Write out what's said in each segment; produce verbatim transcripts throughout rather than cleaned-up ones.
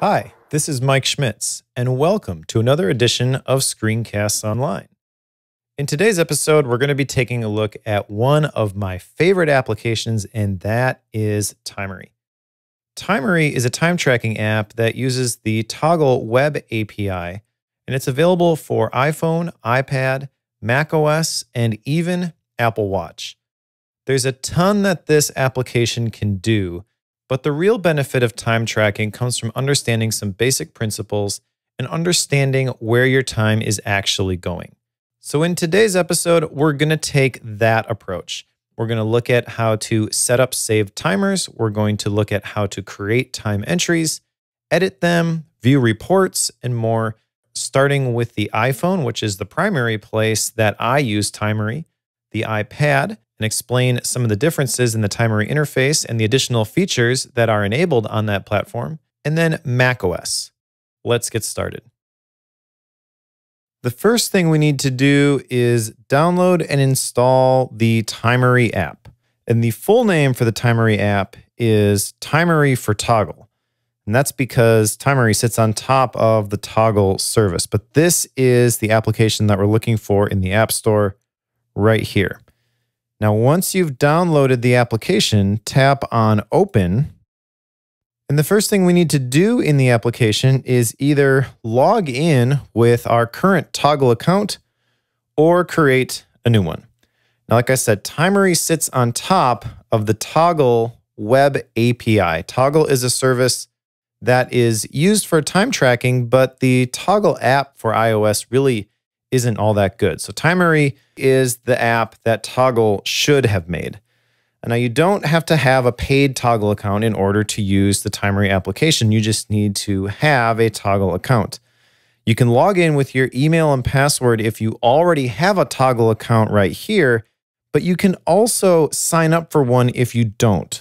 Hi, this is Mike Schmitz, and welcome to another edition of Screencasts Online. In today's episode, we're going to be taking a look at one of my favorite applications, and that is Timery. Timery is a time tracking app that uses the Toggl web A P I, and it's available for iPhone, iPad, macOS, and even Apple Watch. There's a ton that this application can do, but the real benefit of time tracking comes from understanding some basic principles and understanding where your time is actually going. So in today's episode, we're going to take that approach. We're going to look at how to set up saved timers. We're going to look at how to create time entries, edit them, view reports, and more, starting with the iPhone, which is the primary place that I use Timery, the iPad, and explain some of the differences in the Timery interface and the additional features that are enabled on that platform, and then macOS. Let's get started. The first thing we need to do is download and install the Timery app. And the full name for the Timery app is Timery for Toggl. And that's because Timery sits on top of the Toggl service. But this is the application that we're looking for in the App Store right here. Now, once you've downloaded the application, tap on Open. And the first thing we need to do in the application is either log in with our current Toggl account or create a new one. Now, like I said, Timery sits on top of the Toggl web A P I. Toggl is a service that is used for time tracking, but the Toggl app for iOS really isn't all that good. So Timery is the app that Toggl should have made. And now you don't have to have a paid Toggl account in order to use the Timery application. You just need to have a Toggl account. You can log in with your email and password if you already have a Toggl account right here, but you can also sign up for one if you don't.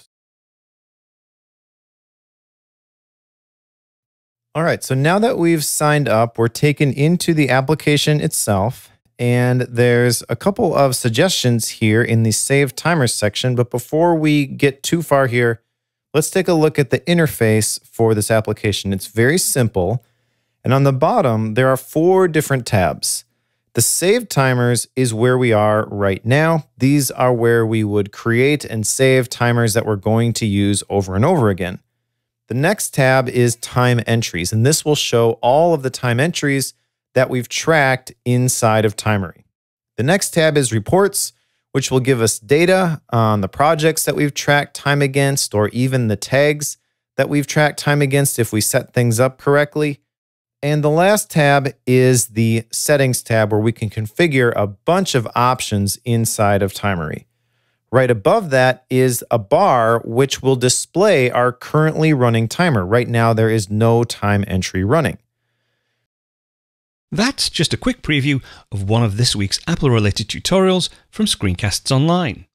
All right, so now that we've signed up, we're taken into the application itself, and there's a couple of suggestions here in the Save Timers section, but before we get too far here, let's take a look at the interface for this application. It's very simple, and on the bottom, there are four different tabs. The Save Timers is where we are right now. These are where we would create and save timers that we're going to use over and over again. The next tab is time entries, and this will show all of the time entries that we've tracked inside of Timery. The next tab is reports, which will give us data on the projects that we've tracked time against, or even the tags that we've tracked time against if we set things up correctly. And the last tab is the settings tab, where we can configure a bunch of options inside of Timery. Right above that is a bar which will display our currently running timer. Right now, there is no time entry running. That's just a quick preview of one of this week's Apple-related tutorials from Screencasts Online.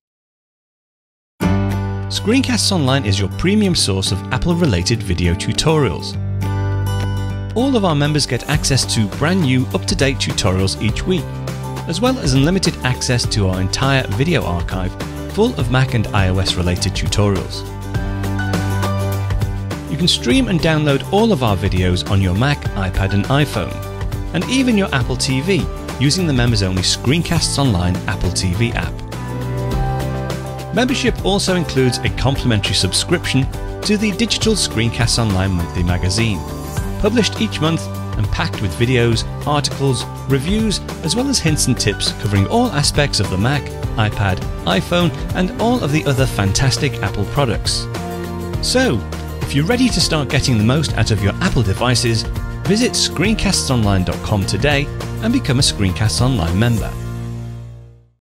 Screencasts Online is your premium source of Apple-related video tutorials. All of our members get access to brand new, up-to-date tutorials each week, as well as unlimited access to our entire video archive, full of Mac and iOS related tutorials. You can stream and download all of our videos on your Mac, iPad and iPhone, and even your Apple T V using the members only Screencasts Online Apple T V app. Membership also includes a complimentary subscription to the digital Screencasts Online monthly magazine, published each month and packed with videos, articles, reviews, as well as hints and tips covering all aspects of the Mac, iPad, iPhone, and all of the other fantastic Apple products. So, if you're ready to start getting the most out of your Apple devices, visit screencasts online dot com today and become a Screencasts Online member.